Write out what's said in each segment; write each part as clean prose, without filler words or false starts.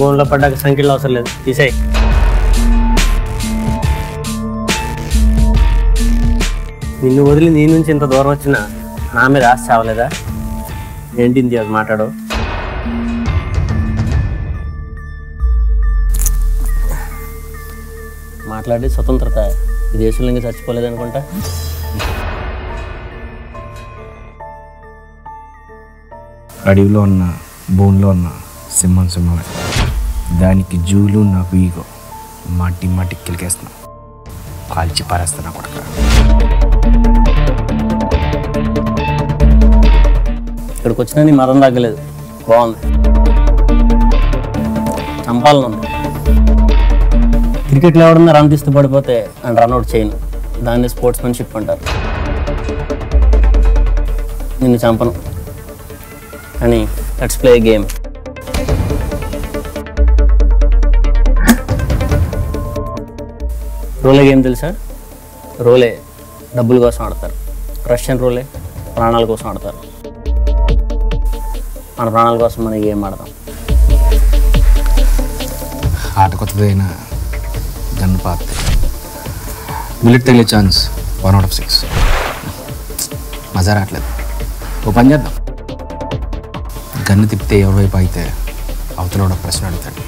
బోన్లో పడ్డాక సంఖ్యలో అవసరం లేదు, తీసేయి. నిన్ను వదిలి నీ నుంచి ఇంత దూరం వచ్చినా నా మీద ఆశ చావలేదా ఏంటింది అది మాట్లాడవు. మాట్లాడి స్వతంత్రత ఈ దేశంలో ఇంకా చచ్చిపోలేదనుకుంటా. అడవిలో ఉన్న బోన్లో ఉన్న సింహమే, దానికి జూలు నాకు ఈగో, మట్టి మట్టి కిలికేస్తున్నా, కాల్చి పారేస్తున్నా కొడుక. ఇక్కడికి వచ్చినా నీ మదం తగ్గలేదు, బాగుంది, చంపాలనుంది. క్రికెట్లో ఎవడన్నా రన్ తీస్తూ పడిపోతే అండ్ రన్అట్ చేయను, దాన్ని స్పోర్ట్స్మెన్షిప్ అంటారు. నిన్ను చంపను అని let's play game. Roulette game తెలుసా? రోలే డబ్బుల కోసం ఆడతారు, రష్యన్ రోలే ప్రాణాల కోసం ఆడతారు. మన ప్రాణాల కోసం మనం గేమ్ ఆడతాం. ఆట కొత్తదైన గన్ను పాత్ బుల్లెట్ తగిలే ఛాన్స్ 1 out of 6. మజా రావట్లేదు. ఓ పని చేద్దాం, గన్ను తిప్పితే ఎవరివైపు అయితే అవతల ఒక ప్రశ్న అడుగుతాడు,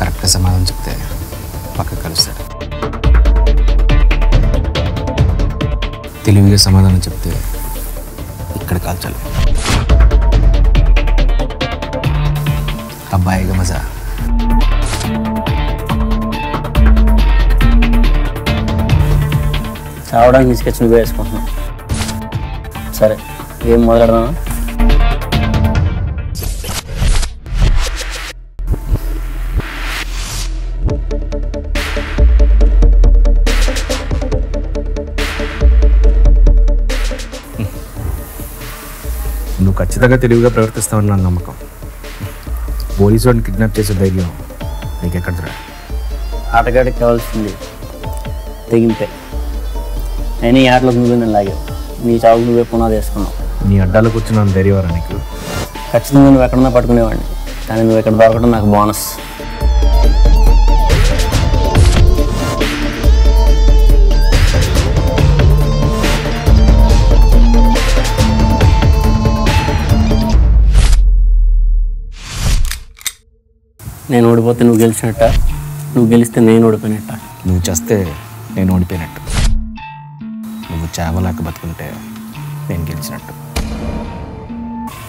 కరెక్ట్గా సమాధానం చెప్తే పక్కకు కలుస్తాడు. తెలివిగా సమాధానం చెప్తే ఇక్కడ కాల్చాలి. అబ్బాయిగా మజా. చావడానికి నీ స్కెచ్ నువ్వే వేసుకుంటున్నావు. సరే ఏం మొదలెడదామా? నువ్వు ఖచ్చితంగా తెలివిగా ప్రవర్తిస్తావని నా నమ్మకం. పోలీసు వాడిని కిడ్నాప్ చేసే ధైర్యం నీకెక్కడ? ఆటగాడికి కావాల్సింది తెగింపే. అయినా ఈ ఆటలకు నువ్వే నేను లాగావు, నీ చావుకు నువ్వే పునాది వేసుకున్నావు. నీ అడ్డాలకు వచ్చిన ధైర్యవారా నీకు? ఖచ్చితంగా నువ్వు ఎక్కడన్నా పట్టుకునేవాడిని, కానీ నువ్వు ఎక్కడ దొరకడం నాకు బోనస్. నేను ఓడిపోతే నువ్వు గెలిచినట్ట, నువ్వు గెలిస్తే నేను ఓడిపోయినట్ట, నువ్వు చేస్తే నేను ఓడిపోయినట్టు, నువ్వు చేవలాక బతుకుంటే నేను గెలిచినట్టు.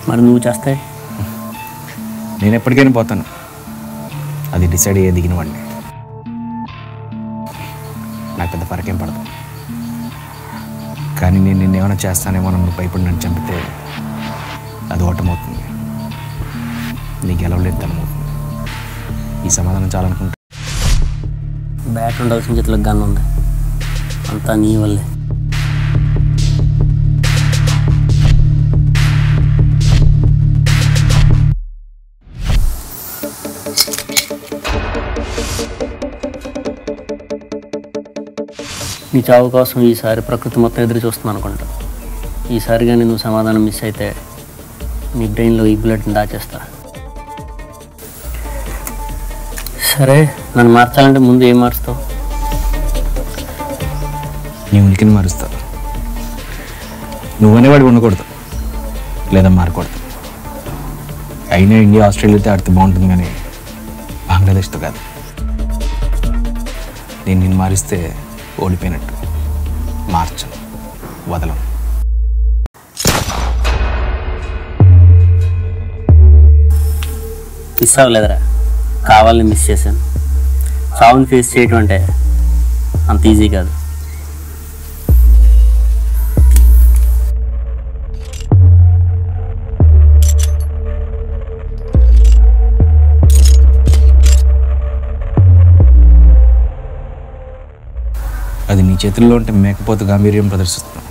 మరి నువ్వు చేస్తే నేను ఎప్పటికైనా పోతాను, అది డిసైడ్ అయ్యే దిగిన వాడిని. నాకు పెద్ద పరకేం పడదు, కానీ నేను నిన్నేమైనా చేస్తానేమో నువ్వు భయపడి నన్ను చంపితే అది ఓటమవుతుంది, నీ గెలవలేదు తనమవుతుంది. ఈ సమాధానం చాలనుకుంటా. బ్యాట్ ఉండాల్సిన చేతిలో గన్ ఉంది, అంతా నీ వల్లే. నీ చావు కోసం ఈసారి ప్రకృతి మొత్తం ఎదురు చూస్తుంది అనుకుంటా. ఈసారి కానీ నువ్వు సమాధానం మిస్ అయితే నీ బ్రెయిన్లో ఈ బుల్లెట్ని దాచేస్తా. సరే నన్ను మార్చాలంటే ముందు ఏం మారుస్తావు? నీ ఉనికిని మారుస్తా. నువ్వు అనేవాడు ఉండకూడదు, లేదా మారకూడదు. అయినా ఇండియా ఆస్ట్రేలియాతో ఆడితే బాగుంటుంది, కానీ బంగ్లాదేశ్తో కాదు. నేను నిన్ను మారిస్తే ఓడిపోయినట్టు. మార్చను, వదలం. మిస్ అవ్వలేదురా, కావాలని మిస్ చేశాను. చావుని ఫేస్ చేయడం అంటే అంత ఈజీ కాదు. అది నీ చేతుల్లో ఉంటే మేకపోతు గాంభీర్యం ప్రదర్శిస్తున్నావు,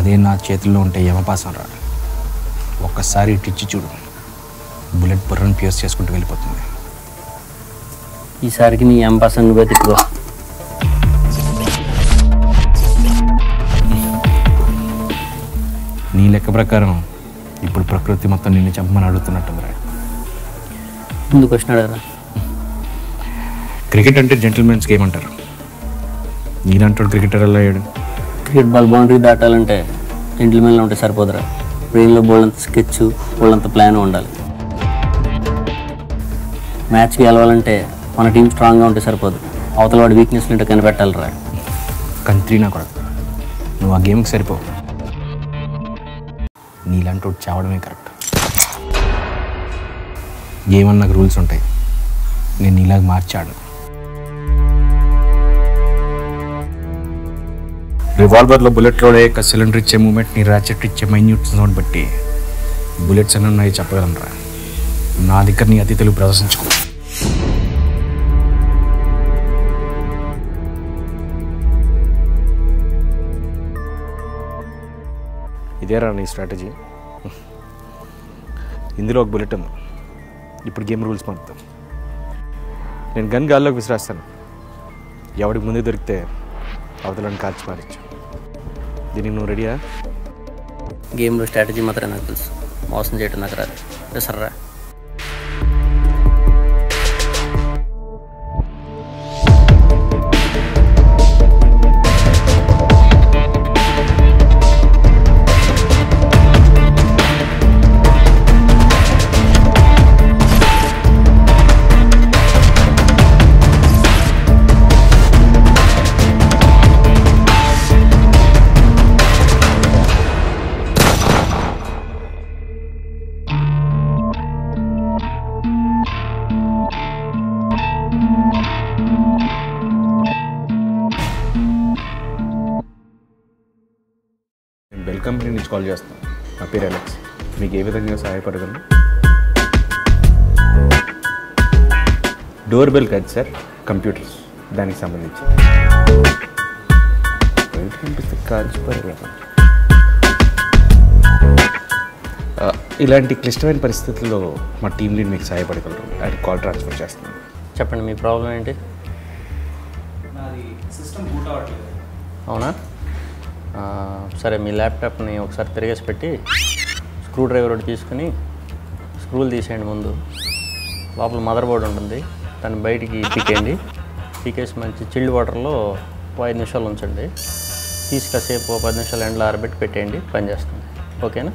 అదే నా చేతుల్లో ఉంటే యమపాసం రా. ఒక్కసారి టిచ్చి చూడు, బుల్లెట్ బుర్రను ప్యూస్ చేసుకుంటూ వెళ్ళిపోతుంది. ఈసారికి నీ అంబాసన్ నువ్వే తిట్టుకో. నీ లెక్క ప్రకారం ఇప్పుడు ప్రకృతి మొత్తం నిన్ను చంపమని అడుగుతున్నట్టుంది రా. ముందు క్వశ్చన్ అడగరా. క్రికెట్ అంటే జెంటిల్మెన్స్ గేమ్ అంటారు, నేనంటాడు క్రికెటర్ అలా అయ్యాడు. క్రికెట్ బాల్ బౌండరీ దాటాలంటే జెంటిల్మెన్లో ఉంటే సరిపోదురా, బ్రెయిన్లో బోల్డంత స్కెచ్ బోల్డంత ప్లాన్ ఉండాలి. మ్యాచ్ గెలవాలంటే మన టీం స్ట్రాంగ్గా ఉంటే సరిపోదు, అవతల వాడి వీక్నెస్లు ఉంటే కనిపెట్టాలిరా. కంట్రీ నా కొరకు నువ్వు ఆ గేమ్కి సరిపోవు, నీలాంటి చావడమే కరెక్ట్. గేమ్ అన్న నాకు రూల్స్ ఉంటాయి, నేను నీలాగా మార్చాడు. రివాల్వర్లో బుల్లెట్లో యొక్క సిలిండర్ ఇచ్చే మూమెంట్, నీ ర్యాచెట్ ఇచ్చే మైన్యూట్ సౌండ్ బట్టి బుల్లెట్స్ అని ఉన్నాయి చెప్పగలరా. నా దగ్గర నీ అతిథులు ప్రదర్శించుకో. ఇదేరా నీ స్ట్రాటజీ. ఇందులో ఒక బుల్లెట్ ఉంది, ఇప్పుడు గేమ్ రూల్స్ మారుతాం. నేను గన్ గాల్లోకి విసిరేస్తాను, ఎవడికి ముందే దొరికితే అవతలని కాల్చి పారించు. దీనికి నువ్వు రెడీయా? గేమ్లో స్ట్రాటజీ మాత్రమే నాకు తెలుసు, మోసం చేయటం నాకు రాదు. సర్రా బెల్ కంపెనీ నుంచి కాల్ చేస్తాను, నా పేరు అలెక్స్. మీకు ఏ విధంగా సహాయపడగలను? డోర్ బెల్ కాదు సార్, కంప్యూటర్స్ దానికి సంబంధించి. ఇలాంటి క్లిష్టమైన పరిస్థితుల్లో మా టీం లీడ్ మీకు సహాయపడగలరు. అది కాల్ ట్రాన్స్ఫర్ చేస్తున్నాను. చెప్పండి మీ ప్రాబ్లం ఏంటి? అవునా, సరే మీ ల్యాప్టాప్ని ఒకసారి తిరిగేసి పెట్టి స్క్రూ డ్రైవర్ ఒకటి తీసుకుని స్క్రూలు తీసేయండి. ముందు లోపల మదర్ బోర్డు ఉంటుంది, దాన్ని బయటికి పీకేయండి. పీకేసి మంచి చిల్డ్ వాటర్లో 5 నిమిషాలు ఉంచండి. తీసుకసేపు 10 నిమిషాలు ఎండలో ఆరబెట్టి పెట్టేయండి, పనిచేస్తుంది. ఓకేనా?